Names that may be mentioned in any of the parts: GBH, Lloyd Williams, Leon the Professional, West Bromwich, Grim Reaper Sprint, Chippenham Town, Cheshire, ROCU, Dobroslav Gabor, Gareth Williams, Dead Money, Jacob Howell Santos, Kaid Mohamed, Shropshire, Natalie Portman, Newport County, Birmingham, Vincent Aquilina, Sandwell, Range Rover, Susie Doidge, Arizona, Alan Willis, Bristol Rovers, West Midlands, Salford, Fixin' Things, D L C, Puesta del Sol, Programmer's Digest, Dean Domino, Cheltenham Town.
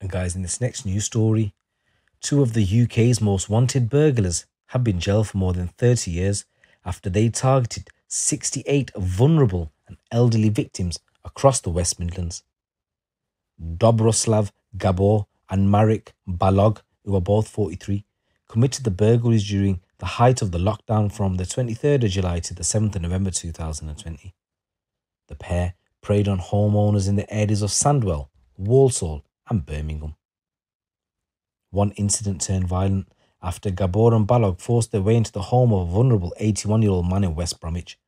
And guys, in this next news story, two of the UK's most wanted burglars have been jailed for more than 30 years after they targeted 68 vulnerable and elderly victims across the West Midlands. Dobroslav Gabor and Marek Balog, who are both 43, committed the burglaries during the height of the lockdown from the 23rd of July to the 7th of November 2020. The pair preyed on homeowners in the areas of Sandwell, Walsall and Birmingham. One incident turned violent after Gabor and Balog forced their way into the home of a vulnerable 81-year-old man in West Bromwich.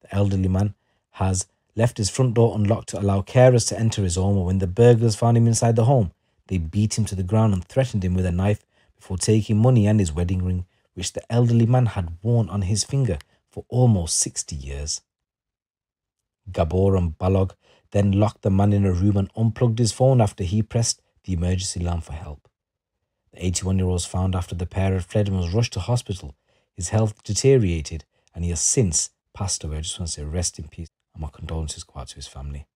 The elderly man has left his front door unlocked to allow carers to enter his home, and when the burglars found him inside the home, they beat him to the ground and threatened him with a knife before taking money and his wedding ring, which the elderly man had worn on his finger for almost 60 years. Gabor and Balog then locked the man in a room and unplugged his phone after he pressed the emergency alarm for help. The 81-year-old was found after the pair had fled and was rushed to hospital. His health deteriorated and he has since passed away. I just want to say rest in peace and my condolences go out to his family.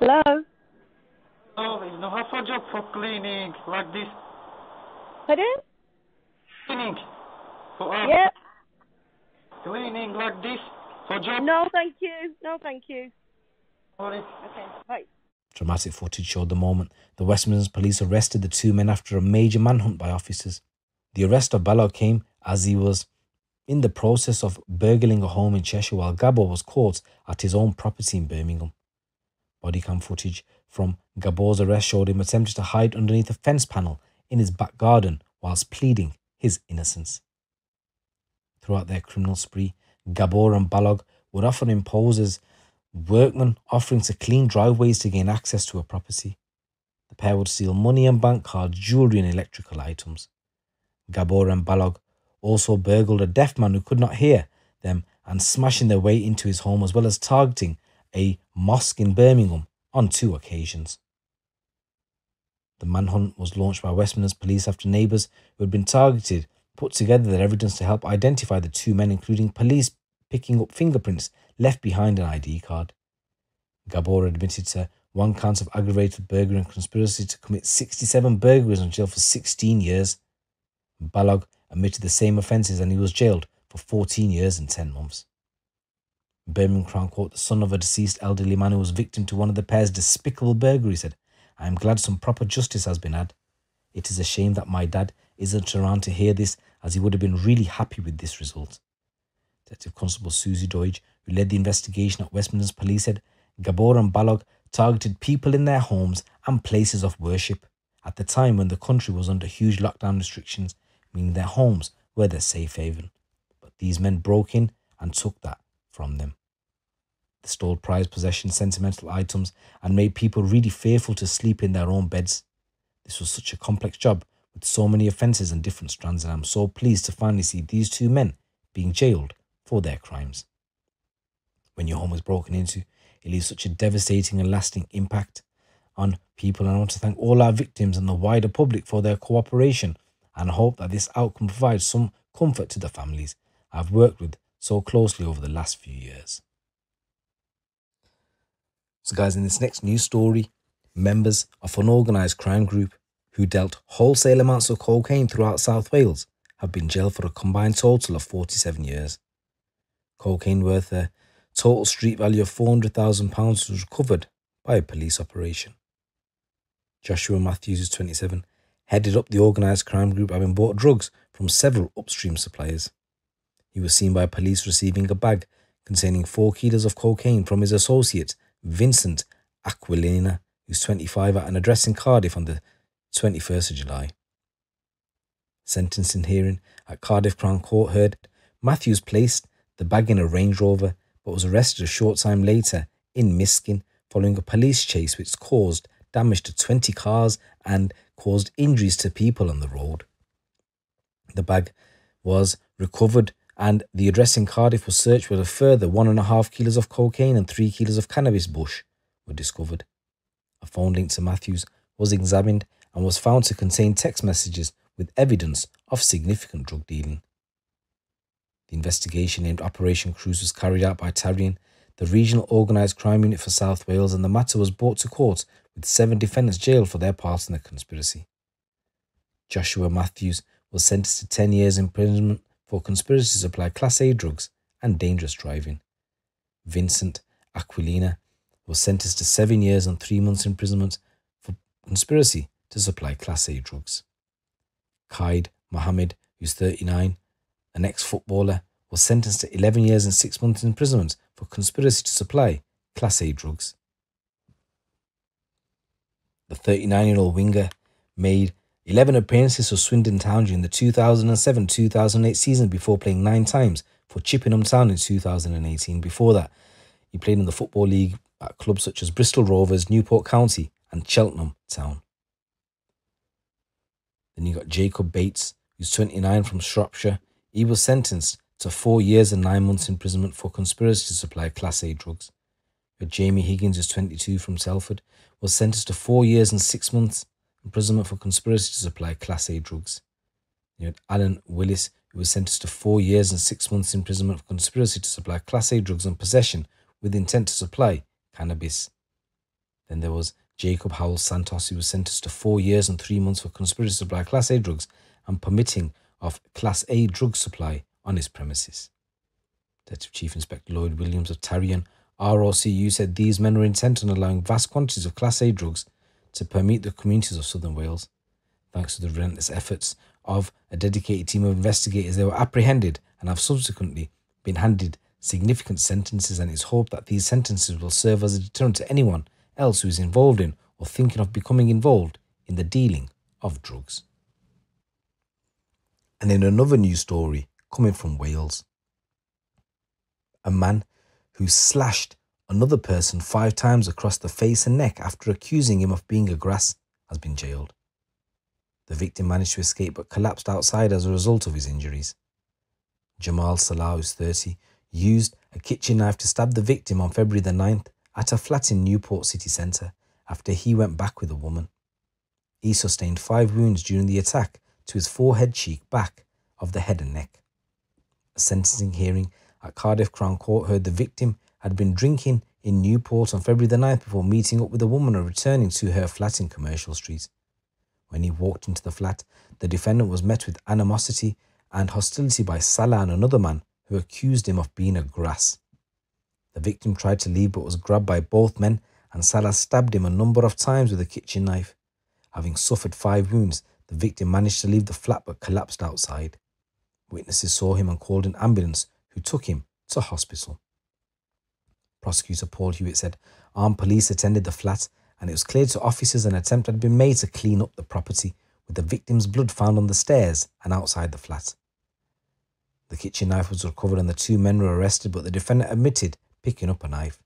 Hello? Oh, you know, have a job for cleaning, like this. Pardon? Cleaning. For us. Yep. Cleaning like this, for job. No, thank you. No, thank you. Sorry. Okay, bye. Dramatic footage showed the moment the West Midlands police arrested the two men after a major manhunt by officers. The arrest of Balog came as he was in the process of burgling a home in Cheshire while Gabor was caught at his own property in Birmingham. Body cam footage from Gabor's arrest showed him attempting to hide underneath a fence panel in his back garden whilst pleading his innocence. Throughout their criminal spree, Gabor and Balog would often impose as workmen offering to clean driveways to gain access to a property. The pair would steal money and bank cards, jewellery and electrical items. Gabor and Balog also burgled a deaf man who could not hear them and smashing their way into his home as well as targeting a mosque in Birmingham on two occasions. The manhunt was launched by West Midlands Police after neighbours who had been targeted put together their evidence to help identify the two men, including police picking up fingerprints left behind an ID card. Gabor admitted to one count of aggravated burglary and conspiracy to commit 67 burglaries and jailed for 16 years. Balog admitted the same offences and he was jailed for 14 years and 10 months. Birmingham Crown Court, the son of a deceased elderly man who was victim to one of the pair's despicable burglaries, said, "I am glad some proper justice has been had. It is a shame that my dad isn't around to hear this as he would have been really happy with this result." Detective Constable Susie Doidge, who led the investigation at West Midlands Police, said Gabor and Balog targeted people in their homes and places of worship at the time when the country was under huge lockdown restrictions, meaning their homes were their safe haven. But these men broke in and took that from them. They stole prized possessions, sentimental items, and made people really fearful to sleep in their own beds. This was such a complex job with so many offences and different strands, and I'm so pleased to finally see these two men being jailed for their crimes. When your home is broken into, it leaves such a devastating and lasting impact on people, and I want to thank all our victims and the wider public for their cooperation and hope that this outcome provides some comfort to the families I've worked with so closely over the last few years. So guys, in this next news story, members of an organised crime group who dealt wholesale amounts of cocaine throughout South Wales have been jailed for a combined total of 47 years. Cocaine worth a total street value of £400,000 was recovered by a police operation. Joshua Matthews, who's 27, headed up the organised crime group having bought drugs from several upstream suppliers. He was seen by police receiving a bag containing 4 kilos of cocaine from his associate, Vincent Aquilina, who's 25, at an address in Cardiff on the 21st of July. Sentencing hearing at Cardiff Crown Court heard Matthews placed the bag in a Range Rover but was arrested a short time later in Miskin following a police chase which caused damage to 20 cars and caused injuries to people on the road. The bag was recovered and the address in Cardiff was searched where a further 1.5 kilos of cocaine and 3 kilos of cannabis bush were discovered. A phone linked to Matthews was examined and was found to contain text messages with evidence of significant drug dealing. The investigation named Operation Cruise was carried out by Tarian, the regional organised crime unit for South Wales, and the matter was brought to court with 7 defendants jailed for their part in the conspiracy. Joshua Matthews was sentenced to 10 years imprisonment for conspiracy to supply Class A drugs and dangerous driving. Vincent Aquilina was sentenced to 7 years and 3 months imprisonment for conspiracy to supply Class A drugs. Kaid Mohamed, who's 39, an ex-footballer, was sentenced to 11 years and 6 months imprisonment for conspiracy to supply Class A drugs. The 39-year-old winger made 11 appearances for Swindon Town during the 2007-2008 season before playing 9 times for Chippenham Town in 2018. Before that, he played in the Football League at clubs such as Bristol Rovers, Newport County and Cheltenham Town. Then you got Jacob Bates, who's 29, from Shropshire. He was sentenced to 4 years and 9 months imprisonment for conspiracy to supply Class A drugs. But Jamie Higgins, who's 22, from Salford, was sentenced to 4 years and 6 months imprisonment for conspiracy to supply Class A drugs. You had Alan Willis, who was sentenced to 4 years and 6 months imprisonment for conspiracy to supply Class A drugs and possession with intent to supply cannabis. Then there was Jacob Howell Santos, who was sentenced to 4 years and 3 months for conspiracy to supply Class A drugs and permitting of Class A drug supply on his premises. Detective Chief Inspector Lloyd Williams of Tarian ROCU said these men were intent on allowing vast quantities of Class A drugs to permeate the communities of southern Wales. Thanks to the relentless efforts of a dedicated team of investigators, they were apprehended and have subsequently been handed significant sentences, and it's hoped that these sentences will serve as a deterrent to anyone else who is involved in or thinking of becoming involved in the dealing of drugs. And in another news story coming from Wales, a man who slashed another person 5 times across the face and neck after accusing him of being a grass has been jailed. The victim managed to escape but collapsed outside as a result of his injuries. Jamal Salah, who's 30, used a kitchen knife to stab the victim on February the 9th at a flat in Newport city centre after he went back with a woman. He sustained 5 wounds during the attack to his forehead, cheek, back of the head and neck. A sentencing hearing at Cardiff Crown Court heard the victim had been drinking in Newport on February the 9th before meeting up with a woman and returning to her flat in Commercial Street. When he walked into the flat, the defendant was met with animosity and hostility by Salah and another man who accused him of being a grass. The victim tried to leave but was grabbed by both men, and Salah stabbed him a number of times with a kitchen knife. Having suffered 5 wounds, the victim managed to leave the flat but collapsed outside. Witnesses saw him and called an ambulance, who took him to hospital. Prosecutor Paul Hewitt said armed police attended the flat and it was clear to officers an attempt had been made to clean up the property, with the victim's blood found on the stairs and outside the flat. The kitchen knife was recovered and the 2 men were arrested, but the defendant admitted picking up a knife.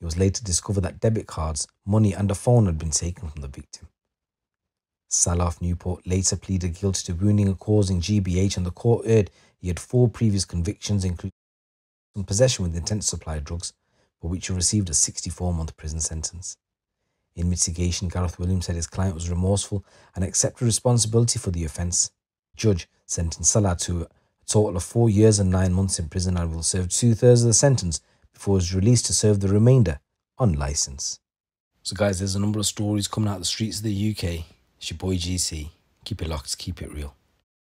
It was later discovered that debit cards, money and a phone had been taken from the victim. Salah of Newport later pleaded guilty to wounding and causing GBH, and the court heard he had 4 previous convictions, including possession with intent to supply drugs, for which he received a 64-month prison sentence. In mitigation, Gareth Williams said his client was remorseful and accepted responsibility for the offence. The judge sentenced Salah to a total of 4 years and 9 months in prison and will serve 2/3 of the sentence before he was released to serve the remainder on licence. So guys, there's a number of stories coming out of the streets of the UK. It's your boy GC. Keep it locked, keep it real.